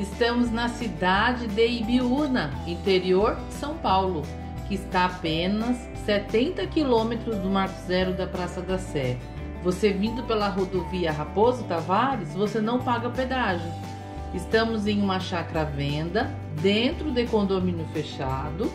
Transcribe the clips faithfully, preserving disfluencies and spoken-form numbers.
Estamos na cidade de Ibiúna, interior de São Paulo, que está a apenas setenta quilômetros do marco zero da Praça da Sé. Você vindo pela rodovia Raposo Tavares, você não paga pedágio. Estamos em uma chácara à venda, dentro de condomínio fechado,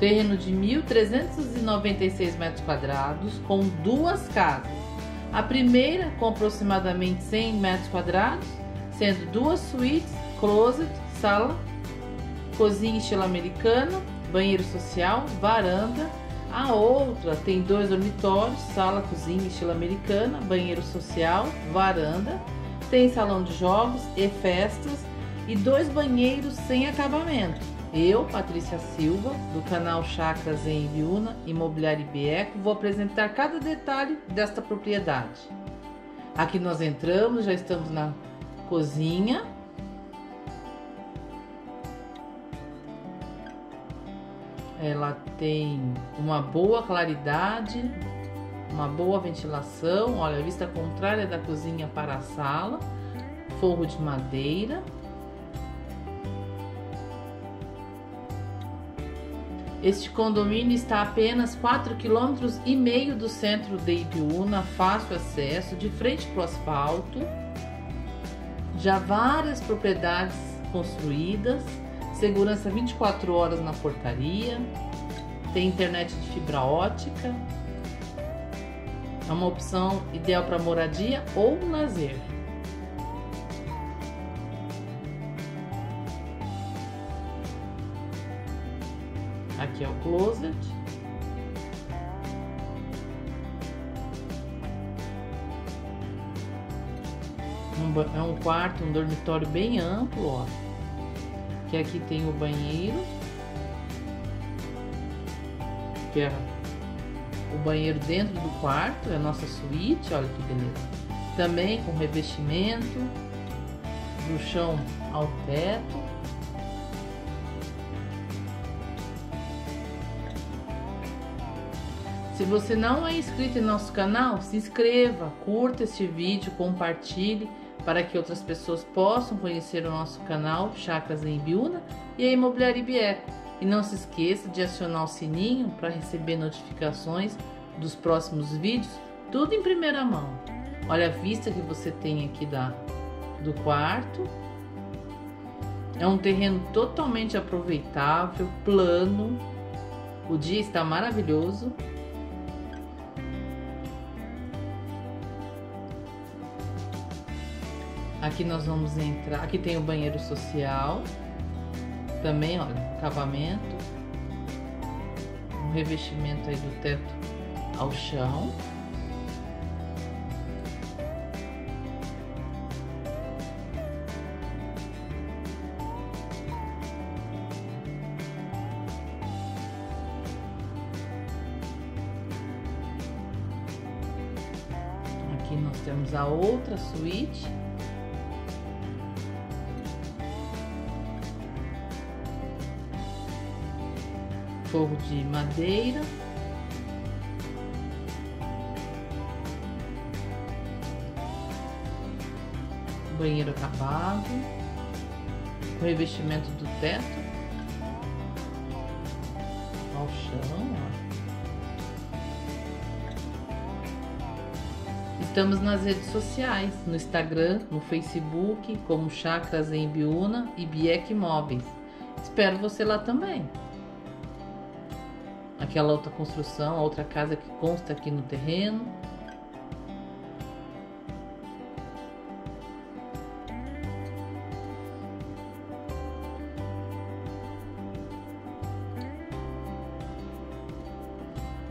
terreno de mil trezentos e noventa e seis metros quadrados, com duas casas. A primeira com aproximadamente cem metros quadrados, sendo duas suítes, closet, sala, cozinha estilo americana, banheiro social, varanda. A outra tem dois dormitórios, sala, cozinha estilo americana, banheiro social, varanda. Tem salão de jogos e festas e dois banheiros sem acabamento. Eu, Patrícia Silva, do canal Chácaras em Ibiúna, Imobiliário Ibieco, vou apresentar cada detalhe desta propriedade. Aqui nós entramos, já estamos na cozinha. Ela tem uma boa claridade, uma boa ventilação. Olha, a vista contrária da cozinha para a sala, forro de madeira. Este condomínio está a apenas quatro vírgula cinco quilômetros do centro de Ibiúna, fácil acesso, de frente para o asfalto. Já várias propriedades construídas, segurança vinte e quatro horas na portaria, tem internet de fibra ótica. É uma opção ideal para moradia ou lazer. Aqui é o closet. Um, é um quarto, um dormitório bem amplo, ó. Que aqui tem o banheiro. Que é o banheiro dentro do quarto, é a nossa suíte, olha que beleza. Também com revestimento, do chão ao teto. Se você não é inscrito em nosso canal, se inscreva, curta este vídeo, compartilhe para que outras pessoas possam conhecer o nosso canal Chácaras em Ibiúna e a Imobiliária Ibieco. E não se esqueça de acionar o sininho para receber notificações dos próximos vídeos, tudo em primeira mão. Olha a vista que você tem aqui da, do quarto. É um terreno totalmente aproveitável, plano, o dia está maravilhoso. Aqui nós vamos entrar, aqui tem o banheiro social, também, olha, acabamento, um revestimento aí do teto ao chão. Aqui nós temos a outra suíte. Forro de madeira. Banheiro acabado. O revestimento do teto ao chão, ó. Estamos nas redes sociais, no Instagram, no Facebook, como Chácaras em Ibiúna e Ibiec Móveis. Espero você lá também. Aquela outra construção, a outra casa que consta aqui no terreno.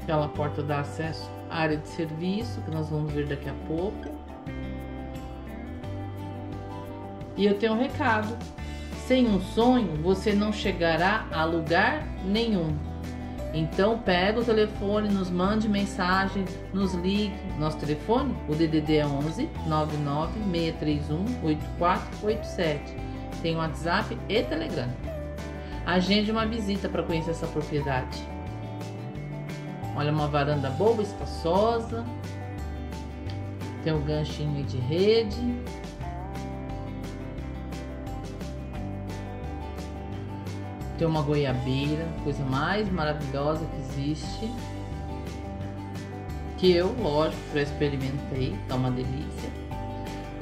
Aquela porta dá acesso à área de serviço, que nós vamos ver daqui a pouco. E eu tenho um recado. Sem um sonho, você não chegará a lugar nenhum. Então pega o telefone, nos mande mensagem, nos ligue. Nosso telefone, o D D D é onze, nove nove seis três um, oito quatro oito sete. Tem WhatsApp e Telegram. Agende uma visita para conhecer essa propriedade. Olha, uma varanda boa, espaçosa. Tem um ganchinho de rede. Tem uma goiabeira, coisa mais maravilhosa que existe. Que eu, lógico, já experimentei, tá uma delícia.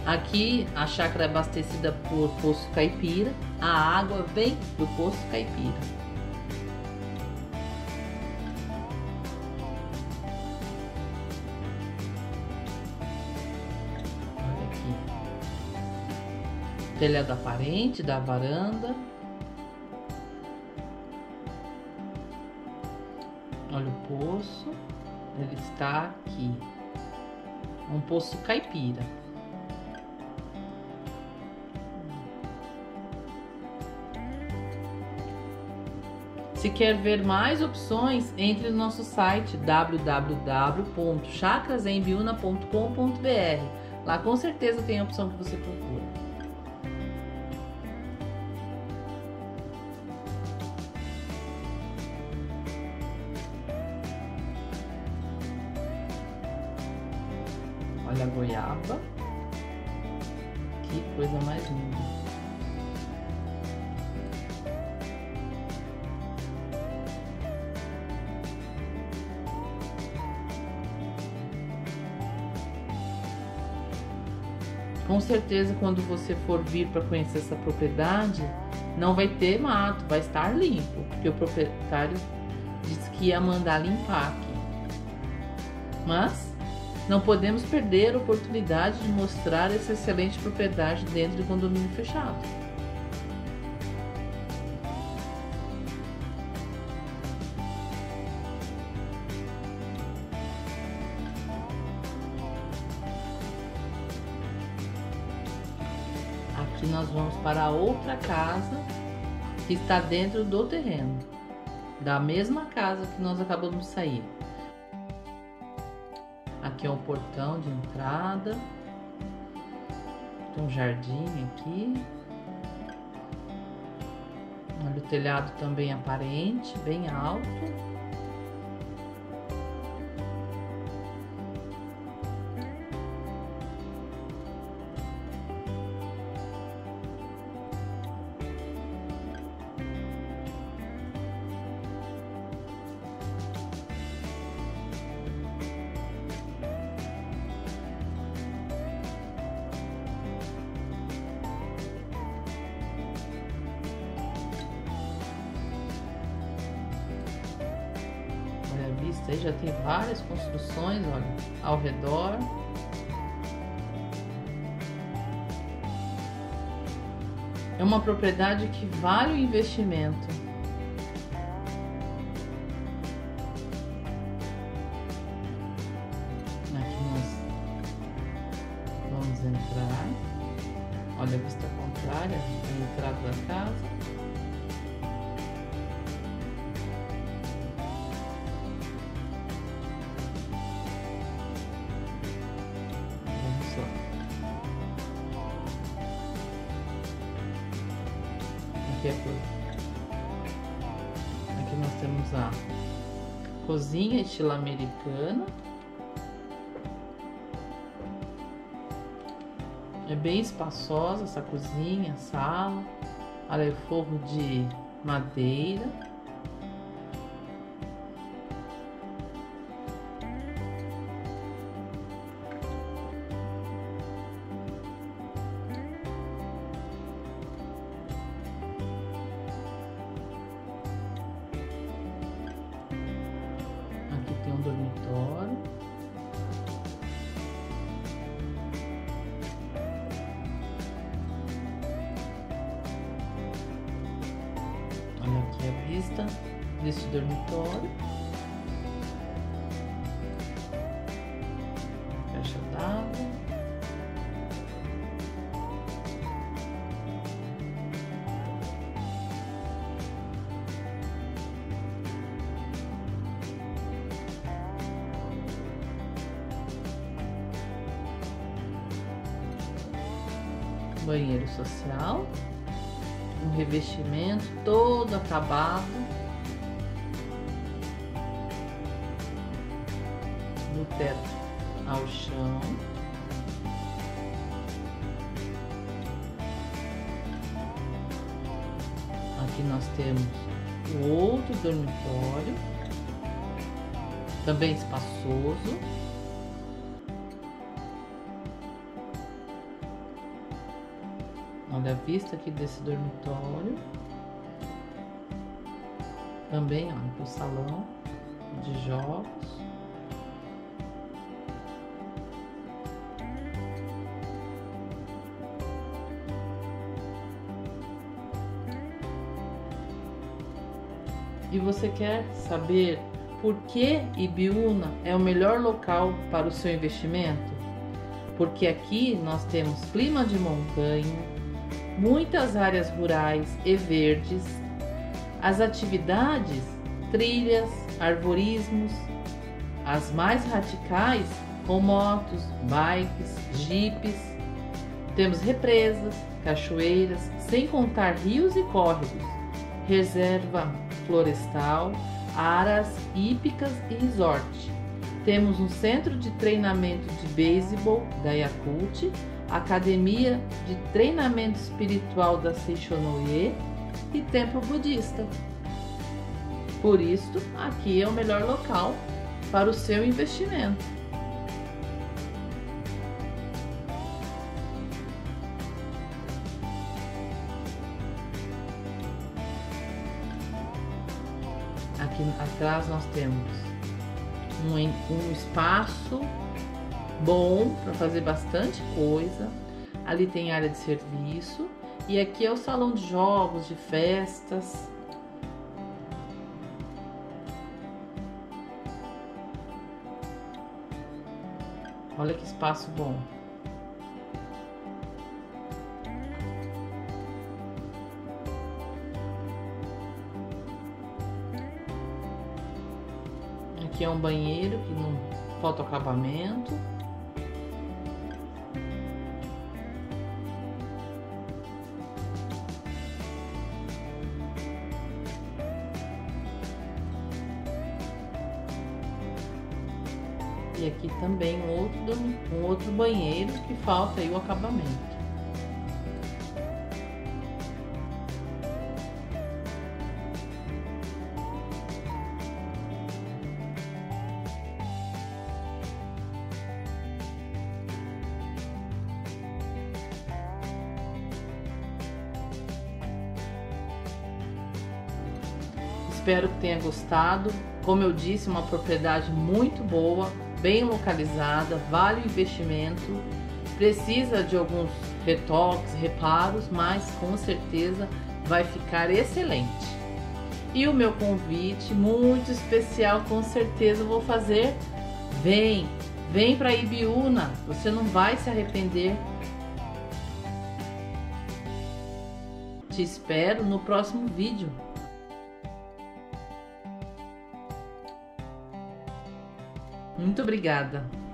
Aqui a chácara é abastecida por Poço Caipira. A água vem do Poço Caipira. Telhado aparente da varanda. Olha o poço, ele está aqui. Um poço caipira. Se quer ver mais opções, entre no nosso site w w w ponto chácaras em ibiúna ponto com ponto b r. Lá com certeza tem a opção que você procura. Olha a goiaba, que coisa mais linda. Com certeza, quando você for vir para conhecer essa propriedade, não vai ter mato, vai estar limpo, porque o proprietário disse que ia mandar limpar aqui. Mas não podemos perder a oportunidade de mostrar essa excelente propriedade dentro do condomínio fechado. Aqui nós vamos para outra casa que está dentro do terreno, da mesma casa que nós acabamos de sair. Aqui é um portão de entrada, tem um jardim aqui, olha o telhado também aparente, bem alto. Aí já tem várias construções, olha, ao redor. É uma propriedade que vale o investimento. Aqui nós vamos entrar. Olha a vista contrária, a entrada da casa. Aqui nós temos a cozinha estilo americana. É bem espaçosa essa cozinha, sala. Olha o forro de madeira. Dormitório. Olha aqui a vista desse dormitório. Caixa d'água. Banheiro social, um revestimento todo acabado, do teto ao chão. Aqui aqui nós temos o outro dormitório, também espaçoso. Olha a vista aqui desse dormitório. Também, ó, o salão de jogos. E você quer saber por que Ibiúna é o melhor local para o seu investimento? Porque aqui nós temos clima de montanha, muitas áreas rurais e verdes, as atividades, trilhas, arborismos, as mais radicais com motos, bikes, jipes, temos represas, cachoeiras, sem contar rios e córregos, reserva florestal, aras hípicas e resort. Temos um centro de treinamento de beisebol da Yakult, academia de treinamento espiritual da Seichonoye e templo budista. Por isso, aqui é o melhor local para o seu investimento. Aqui atrás nós temos um, um espaço bom para fazer bastante coisa. Ali tem área de serviço e aqui é o salão de jogos, de festas. Olha que espaço bom. Aqui é um banheiro que não falta acabamento. E aqui também um outro, um outro banheiro que falta aí o acabamento. Espero que tenha gostado. Como eu disse, uma propriedade muito boa, bem localizada, vale o investimento. Precisa de alguns retoques, reparos, mas com certeza vai ficar excelente. E o meu convite muito especial, com certeza eu vou fazer. Vem, vem para Ibiúna, você não vai se arrepender. Te espero no próximo vídeo. Muito obrigada!